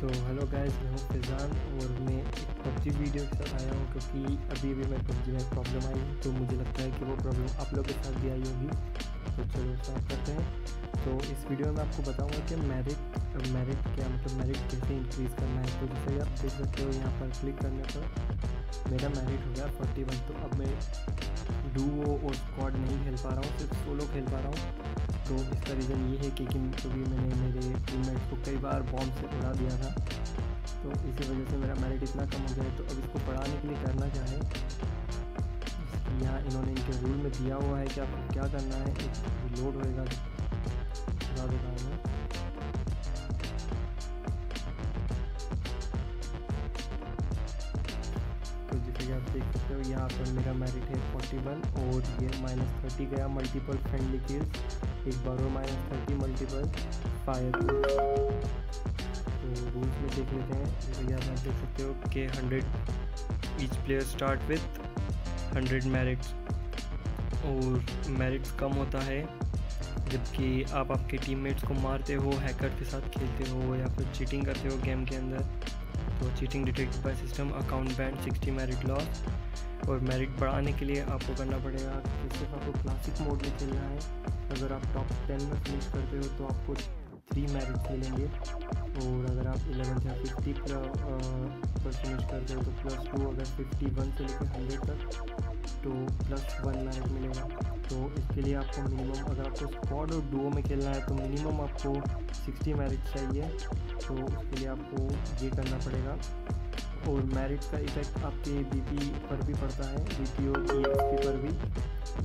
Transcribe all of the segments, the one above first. So hello guys, मैं हूँ फैज़ान और मैं एक PUBG वीडियो के साथ आया हूँ क्योंकि अभी मैं PUBG में प्रॉब्लम आई तो मुझे लगता है कि वो प्रॉब्लम आप लोग के साथ भी आई होगी। तो चलो स्टार्ट करते हैं। तो इस वीडियो में आपको बताऊंगा कि मेरिट क्या मतलब मेरिट कैसे इंक्रीज़ करना है। तो जैसे आप देख सकते हो यहाँ पर क्लिक करने पर मेरा मेरिट हो गया 41। तो अब मैं डुओ और स्क्वाड नहीं खेल पा रहा हूँ, सिर्फ सोलो खेल पा रहा हूँ। तो इसका रीज़न ये है कि क्योंकि मैंने मेरे टीममेट को कई बार बॉम्ब से उड़ा दिया था, तो इसी वजह से मेरा मेरिट इतना कम हो गया है। तो अब इसको बढ़ाने के लिए करना क्या है, यहाँ इन्होंने इनके रूल में दिया हुआ है कि आपको क्या करना है। एक लोड होएगा, बता देता हूँ। तो जैसे कि आप देख सकते हो यहाँ पर मेरा मेरिट है 41 और ये -30 गया मल्टीपल फ्रेंडली किल्स, एक बार और -30 मल्टीपल फायर। तो रूल्स में देख लेते हैं। भैया आप देख सकते हो कि 100 each player start with 100 merits और मेरिट्स कम होता है जबकि आप आपके टीममेट्स को मारते हो, हैकर के साथ खेलते हो या फिर चीटिंग करते हो गेम के अंदर। तो cheating detect by system, account banned, 60 merit loss. और मेरिट बढ़ाने के लिए आपको करना पड़ेगा कि सिर्फ आपको क्लासिक मोड में खेलना है। अगर आप टॉप 10 में फिनिश करते हो तो आपको 3 मेरिट मिलेंगे और अगर आप 11 या 50 पर फिनिश करते हो तो +2, अगर 51 से लेकर 100 तक तो +1 मेरिट मिलेगा। तो इसके लिए आपको मिनिमम, अगर आपको स्क्वाड और डुओ में खेलना है तो मिनिमम आपको 60 मेरिट चाहिए। तो उसके लिए आपको ये करना पड़ेगा। और मेरिट का इफेक्ट आपके बीपी पर भी पड़ता है, बीपी और EXP पर भी,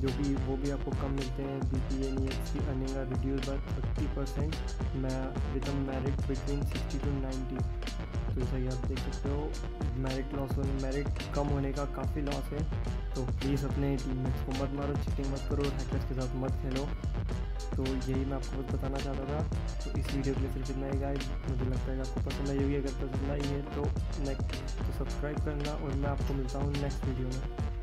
जो कि वो भी आपको कम मिलते हैं। BP and EXP earning are reduce by 30% with a merit between 60 to 90। तो जैसा कि आप देख सकते हो मेरिट लॉस होने मेरिट कम होने का काफ़ी लॉस है। तो प्लीज़ अपने टीममेट्स को मत मारो, चीटिंग मत करो, हैकर्स के साथ मत खेलो। तो यही मैं आपको बताना चाहता था। तो इस वीडियो के लिए सिर्फ इतना ही गाइस, मुझे लगता है कि आपको पसंद आई होगी। अगर पसंद आई है तो सब्सक्राइब करना और मैं आपको मिलता हूँ नेक्स्ट वीडियो में।